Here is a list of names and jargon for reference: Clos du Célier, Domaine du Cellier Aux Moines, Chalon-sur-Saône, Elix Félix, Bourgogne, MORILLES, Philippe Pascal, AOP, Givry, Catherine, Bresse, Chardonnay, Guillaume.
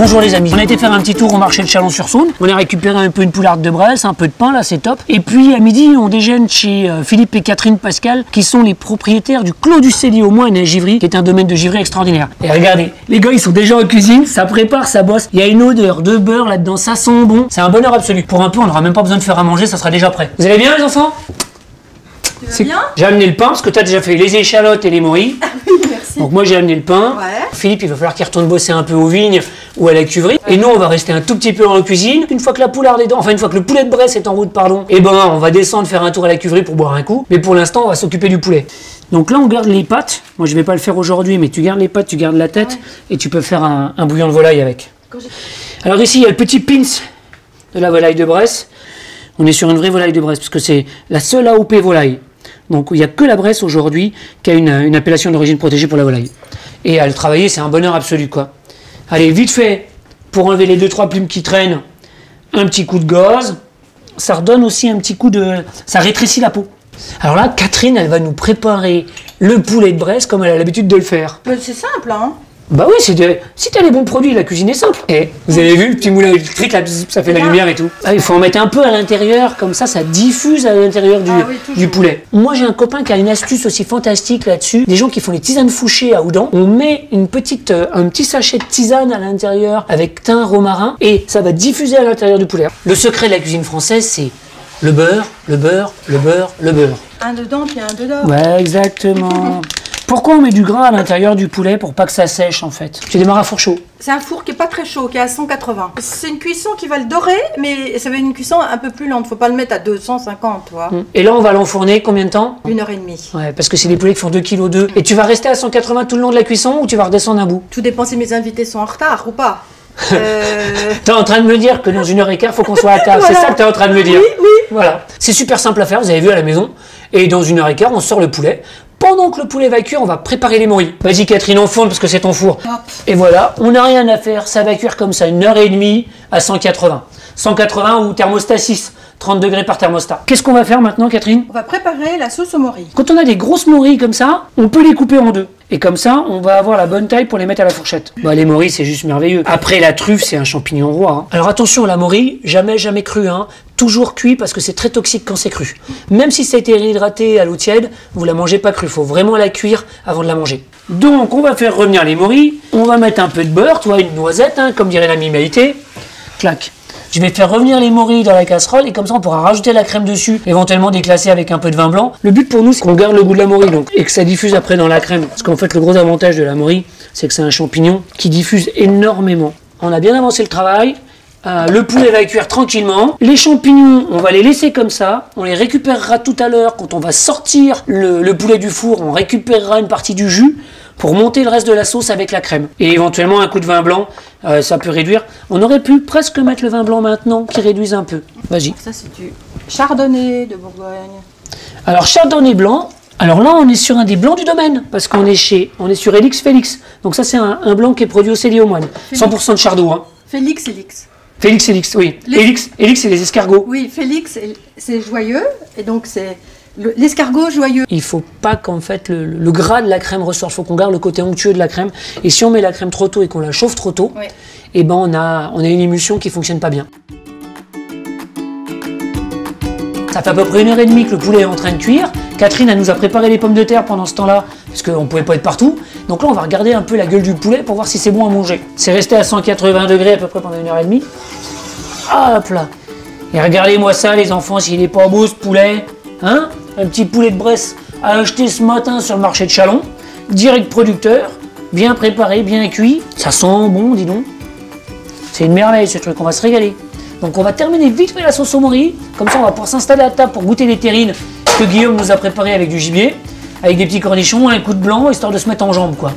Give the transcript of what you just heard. Bonjour les amis, on a été faire un petit tour au marché de Chalon-sur-Saône, on a récupéré un peu une poularde de Bresse, un peu de pain là, c'est top. Et puis à midi on déjeune chez Philippe et Catherine Pascal qui sont les propriétaires du Clos du Célier au Moine à Givry, qui est un domaine de Givry extraordinaire. Et regardez, les gars ils sont déjà en cuisine, ça prépare, ça bosse, il y a une odeur de beurre là-dedans, ça sent bon, c'est un bonheur absolu. Pour un peu on n'aura même pas besoin de faire à manger, ça sera déjà prêt. Vous allez bien les enfants? J'ai amené le pain parce que tu as déjà fait les échalotes et les morilles. Merci. Donc moi j'ai amené le pain. Ouais. Philippe il va falloir qu'il retourne bosser un peu aux vignes ou à la cuverie. Ouais. Et nous on va rester un tout petit peu en cuisine. Une fois que la poularde est une fois que le poulet de Bresse est en route, pardon, et ben on va descendre faire un tour à la cuverie pour boire un coup. Mais pour l'instant on va s'occuper du poulet. Donc là on garde les pattes. Moi je vais pas le faire aujourd'hui, mais tu gardes les pattes, tu gardes la tête, ouais. Et tu peux faire un bouillon de volaille avec. Alors ici il y a le petit pince de la volaille de Bresse. On est sur une vraie volaille de Bresse parce que c'est la seule AOP volaille. Donc il n'y a que la Bresse aujourd'hui qui a une appellation d'origine protégée pour la volaille. Et à le travailler, c'est un bonheur absolu quoi. Allez, vite fait, pour enlever les 2-3 plumes qui traînent, un petit coup de gauze. Ça redonne aussi un petit coup de... ça rétrécit la peau. Alors là, Catherine, elle va nous préparer le poulet de Bresse comme elle a l'habitude de le faire. C'est simple, hein? Bah oui, si t'as les bons produits, la cuisine est simple. Et vous avez vu, le petit moulin électrique, là, ça fait la lumière et tout. Ah, il faut en mettre un peu à l'intérieur, comme ça, ça diffuse à l'intérieur du poulet. Moi, j'ai un copain qui a une astuce aussi fantastique là-dessus. Des gens qui font les tisanes fouchées à Oudan. On met un petit sachet de tisane à l'intérieur avec thym, romarin, et ça va diffuser à l'intérieur du poulet. Le secret de la cuisine française, c'est le beurre, le beurre, le beurre, le beurre. Un dedans, puis un dedans. Ouais, exactement. Pourquoi on met du gras à l'intérieur du poulet pour pas que ça sèche en fait? Tu démarres à four chaud. C'est un four qui est pas très chaud, qui est à 180. C'est une cuisson qui va le dorer, mais ça va être une cuisson un peu plus lente. Faut pas le mettre à 250, tu vois. Et là, on va l'enfourner combien de temps? 1h30. Ouais, parce que c'est des poulets qui font 2,2 kg. Et tu vas rester à 180 tout le long de la cuisson ou tu vas redescendre un bout? Tout dépend si mes invités sont en retard ou pas. T'es en train de me dire que dans 1h15, faut qu'on soit à table. Voilà. C'est ça que t'es en train de me dire? Oui, oui. Voilà. C'est super simple à faire, vous avez vu à la maison. Et dans 1h15, on sort le poulet. Pendant que le poulet évacue, on va préparer les morilles. Vas-y Catherine, enfourne parce que c'est ton four. Hop. Et voilà, on n'a rien à faire, ça évacue comme ça, 1h30 à 180. 180 ou thermostat 6, 30 degrés par thermostat. Qu'est-ce qu'on va faire maintenant Catherine? On va préparer la sauce aux morilles. Quand on a des grosses morilles comme ça, on peut les couper en deux. Et comme ça, on va avoir la bonne taille pour les mettre à la fourchette. Bah les morilles, c'est juste merveilleux. Après la truffe, c'est un champignon roi. Hein. Alors attention, la morille, jamais crue. Hein. Toujours cuit parce que c'est très toxique quand c'est cru. Même si ça a été réhydraté à l'eau tiède, vous la mangez pas crue. Il faut vraiment la cuire avant de la manger. Donc on va faire revenir les morilles. On va mettre un peu de beurre, tu vois, une noisette, hein, comme dirait la mimaïté. Clac. Je vais faire revenir les morilles dans la casserole et comme ça on pourra rajouter la crème dessus, éventuellement déclasser avec un peu de vin blanc. Le but pour nous c'est qu'on garde le goût de la morille donc, et que ça diffuse après dans la crème. Parce qu'en fait le gros avantage de la morille c'est que c'est un champignon qui diffuse énormément. On a bien avancé le travail. Le poulet va cuire tranquillement. Les champignons, on va les laisser comme ça. On les récupérera tout à l'heure quand on va sortir le poulet du four. On récupérera une partie du jus pour monter le reste de la sauce avec la crème. Et éventuellement un coup de vin blanc, ça peut réduire. On aurait pu presque mettre le vin blanc maintenant qui réduise un peu. Vas-y. Ça c'est du chardonnay de Bourgogne. Alors chardonnay blanc. Alors là, on est sur un des blancs du domaine, parce qu'on est sur Elix Félix. Donc ça c'est un blanc qui est produit au Célier au Moine. 100% de Chardot. Hein. Félix, oui. Elix, c'est les escargots. Oui, Félix, c'est joyeux, et donc c'est l'escargot joyeux. Il faut pas qu'en fait le gras de la crème ressorte, il faut qu'on garde le côté onctueux de la crème. Et si on met la crème trop tôt et qu'on la chauffe trop tôt, oui. Et ben on a une émulsion qui fonctionne pas bien. Ça fait à peu près 1h30 que le poulet est en train de cuire. Catherine, elle nous a préparé les pommes de terre pendant ce temps-là, parce qu'on ne pouvait pas être partout. Donc là, on va regarder un peu la gueule du poulet pour voir si c'est bon à manger. C'est resté à 180 degrés à peu près pendant 1h30. Hop là! Et regardez-moi ça, les enfants, s'il n'est pas beau ce poulet. Hein? Un petit poulet de Bresse à acheter ce matin sur le marché de Chalon. Direct producteur, bien préparé, bien cuit. Ça sent bon, dis donc. C'est une merveille ce truc, on va se régaler. Donc on va terminer vite fait la sauce aux morilles, comme ça on va pouvoir s'installer à table pour goûter les terrines que Guillaume nous a préparées avec du gibier, avec des petits cornichons, un coup de blanc, histoire de se mettre en jambes quoi.